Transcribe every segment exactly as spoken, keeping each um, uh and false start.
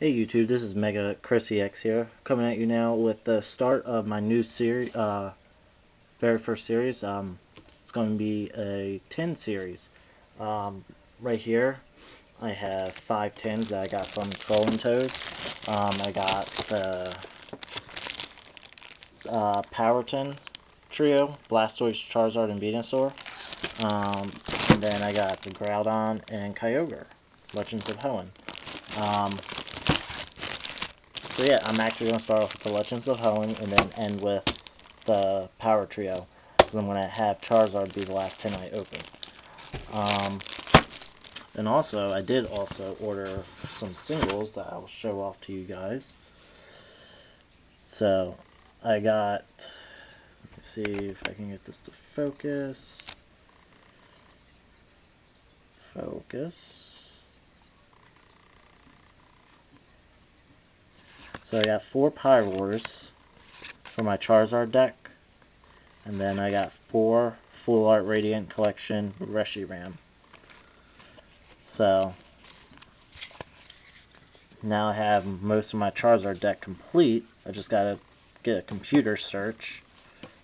Hey YouTube, this is Mega Chris E X here, coming at you now with the start of my new series, uh, very first series. Um, it's going to be a ten series. Um, right here, I have five tens that I got from Troll and Toad. Um, I got the uh, Power ten trio, Blastoise, Charizard, and Venusaur. Um, and then I got the Groudon and Kyogre, Legends of Hoenn. Um, So yeah, I'm actually going to start off with the Legends of Hoenn and then end with the Power Trio, because I'm going to have Charizard be the last ten I open. Um, and also, I did also order some singles that I will show off to you guys. So, I got, let's see if I can get this to focus, focus. So I got four Pyroars for my Charizard deck, and then I got four Full Art Radiant Collection Reshiram. So now I have most of my Charizard deck complete. I just gotta get a computer search,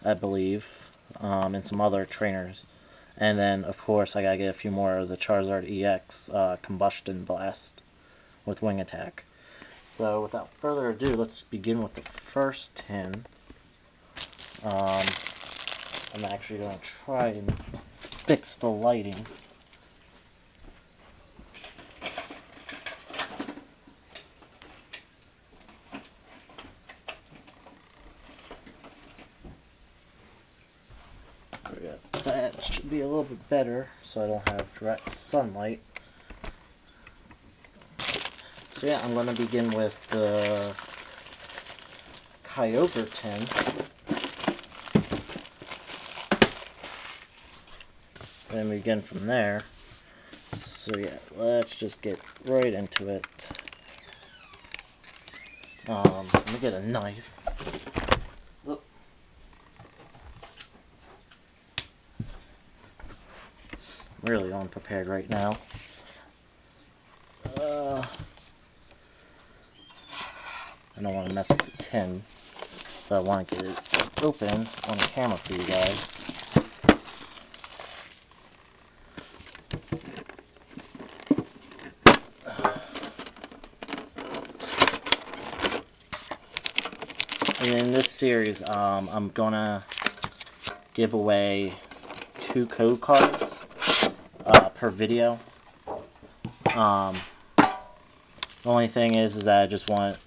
I believe, um, and some other trainers. And then of course I gotta get a few more of the Charizard E X uh, Combustion Blast with Wing Attack. So without further ado, let's begin with the first ten. Um, I'm actually going to try and fix the lighting. There we go. That should be a little bit better, so I don't have direct sunlight. So yeah, I'm going to begin with the Kyogre ten. Then we begin from there. So yeah, let's just get right into it. Um, let me get a knife. Look. I'm really unprepared right now. Uh... I don't want to mess with the tin, so I want to get it open on the camera for you guys. And in this series, um, I'm gonna give away two code cards uh, per video. Um, the only thing is, is that I just want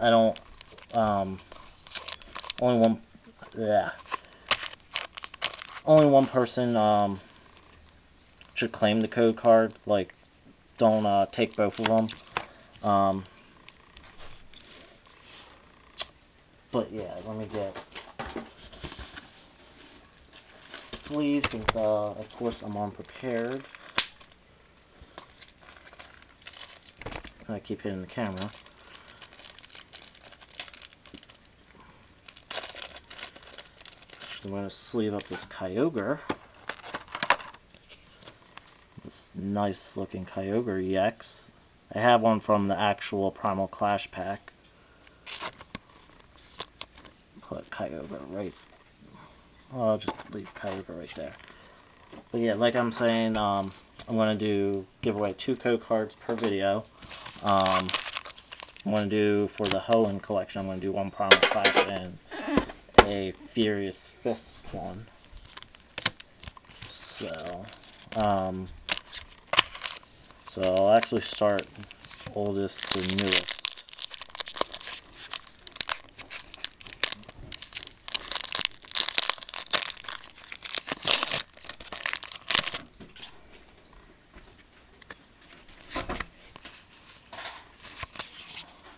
I don't, um, only one, yeah, only one person, um, should claim the code card. Like, don't, uh, take both of them, um, but yeah, let me get sleeves, since, uh, of course I'm unprepared. I keep hitting the camera. I'm going to sleeve up this Kyogre, this nice looking Kyogre E X. I have one from the actual Primal Clash pack. Put Kyogre right, well, I'll just leave Kyogre right there. But yeah, like I'm saying, um, I'm going to do give away two code cards per video. Um, I'm going to do, for the Hoenn collection, I'm going to do one Primal Clash and a Furious Fist one. So, um, so I'll actually start oldest to newest.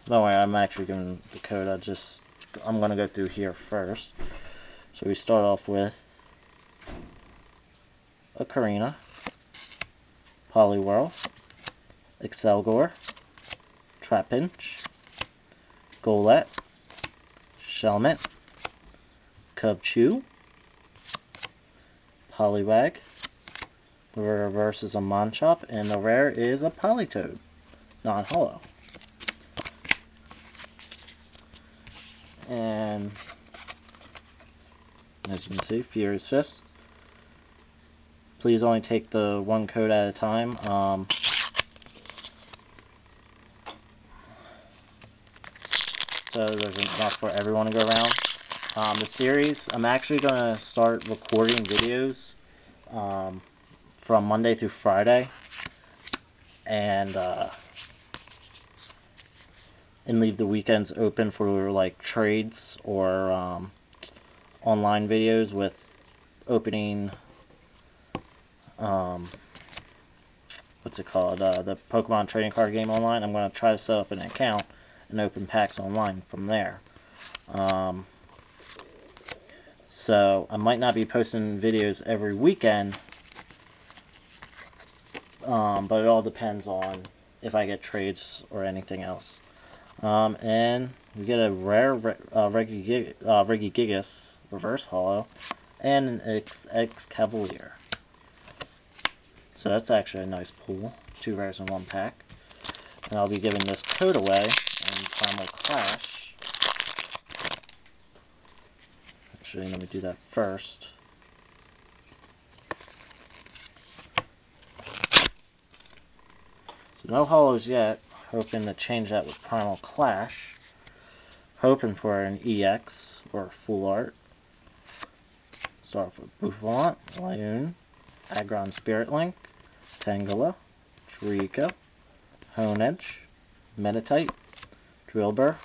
No way, I'm actually giving the code. I just I'm going to go through here first. So we start off with a Karina, Poliwhirl, Accelgor, Trapinch, Golett, Shelmet, Cubchew, Poliwag. The reverse is a Monchop, and the rare is a Politoed, non-hollow. and as you can see, Furious Fist. Please only take the one code at a time. Um, so there's enough for everyone to go around. Um, the series, I'm actually going to start recording videos um, from Monday through Friday. And uh, and leave the weekends open for like trades or um, online videos with opening um, what's it called uh, the Pokemon trading card game online. I'm going to try to set up an account and open packs online from there. Um, so I might not be posting videos every weekend, um, but it all depends on if I get trades or anything else. Um, and we get a rare re uh, Regigigas, uh, Regigigas reverse holo and an Accelgor. So that's actually a nice pool. Two rares in one pack. And I'll be giving this code away in Primal Clash. Actually, let me do that first. So no holos yet. Hoping to change that with Primal Clash. Hoping for an E X or full art. Start off with Bouffalant, Lyon, Aggron Spirit Link, Tangela, Trico, Hoenn, Meditite, Drillbur,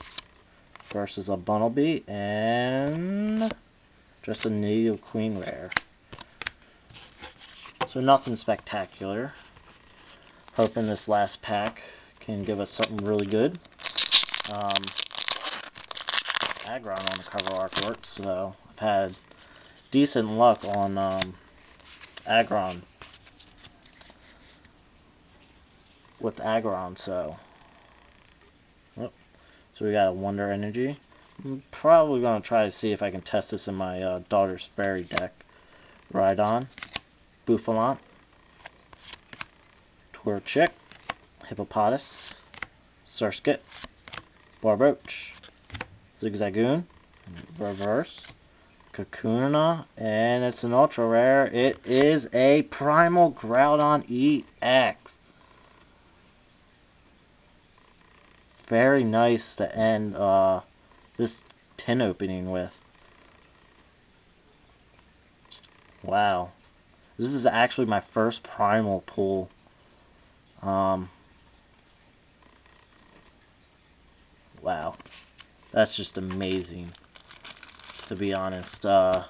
versus a Bunnelby, and just a Needle Queen rare. So nothing spectacular. Hoping this last pack can give us something really good. Um, Aggron on the cover artwork, so I've had decent luck on um, Aggron with Aggron. So, oh, so we got a Wonder Energy. I'm probably gonna try to see if I can test this in my uh, daughter's fairy deck. Rhydon, Bouffalant, Torchic, Hippopotas, Surskit, Barbroach, Zigzagoon, Reverse, Kakuna, and it's an ultra rare. It is a Primal Groudon E X. Very nice to end uh, this tin opening with. Wow. This is actually my first Primal pull. Um... Wow, that's just amazing, to be honest. Uh,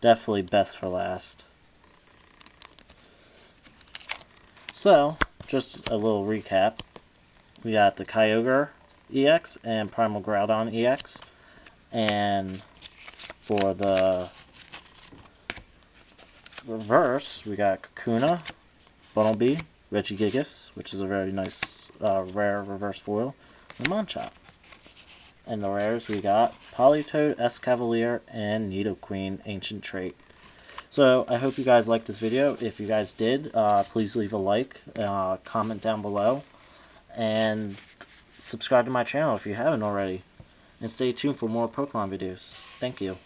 definitely best for last. So, just a little recap. We got the Kyogre E X and Primal Groudon E X, and for the reverse, we got Kakuna, Bunnelby, Regigigas, which is a very nice Uh, rare reverse foil, and Monchop. And the rares we got Politoed, Cavalier, and Nidoqueen Ancient Trait. So I hope you guys liked this video. If you guys did, uh, please leave a like, uh, comment down below, and subscribe to my channel if you haven't already. And stay tuned for more Pokemon videos. Thank you.